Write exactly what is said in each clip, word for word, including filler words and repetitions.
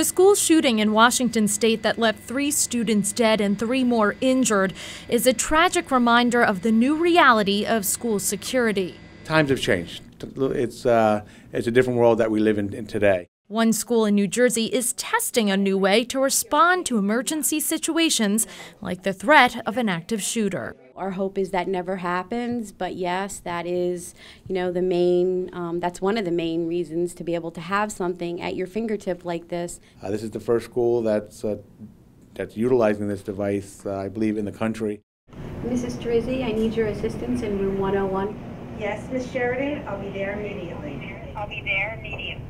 The school shooting in Washington state that left three students dead and three more injured is a tragic reminder of the new reality of school security. Times have changed. It's, uh, it's a different world that we live in, in today. One school in New Jersey is testing a new way to respond to emergency situations like the threat of an active shooter. Our hope is that never happens, but yes, that is, you know, the main, um, that's one of the main reasons to be able to have something at your fingertip like this. Uh, this is the first school that's, uh, that's utilizing this device, uh, I believe, in the country. Missus Terrizzi, I need your assistance in room one oh one. Yes, Miz Sheridan, I'll be there immediately. I'll be there immediately.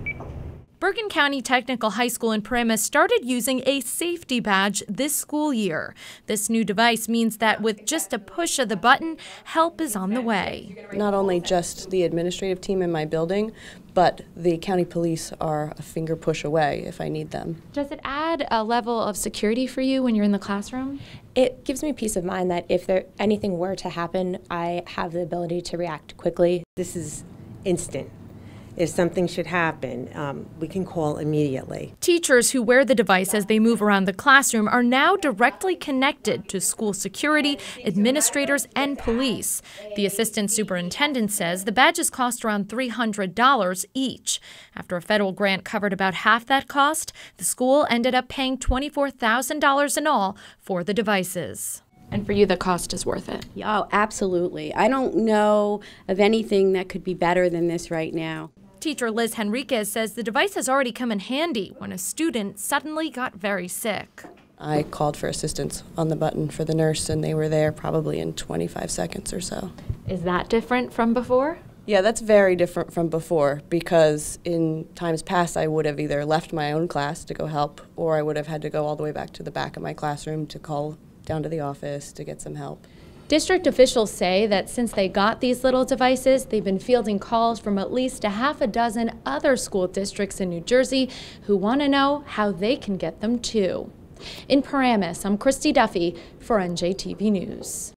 Bergen County Technical High School in Paramus started using a safety badge this school year. This new device means that with just a push of the button, help is on the way. Not only just the administrative team in my building, but the county police are a finger push away if I need them. Does it add a level of security for you when you're in the classroom? It gives me peace of mind that if there anything were to happen, I have the ability to react quickly. This is instant. If something should happen, um, we can call immediately. Teachers who wear the device as they move around the classroom are now directly connected to school security, administrators, and police. The assistant superintendent says the badges cost around three hundred dollars each. After a federal grant covered about half that cost, the school ended up paying twenty-four thousand dollars in all for the devices. And for you, the cost is worth it? Oh, absolutely. I don't know of anything that could be better than this right now. Teacher Liz Henriquez says the device has already come in handy when a student suddenly got very sick. I called for assistance on the button for the nurse, and they were there probably in twenty-five seconds or so. Is that different from before? Yeah, that's very different from before, because in times past I would have either left my own class to go help, or I would have had to go all the way back to the back of my classroom to call down to the office to get some help. District officials say that since they got these little devices, they've been fielding calls from at least a half a dozen other school districts in New Jersey who want to know how they can get them too. In Paramus, I'm Christie Duffy for N J T V News.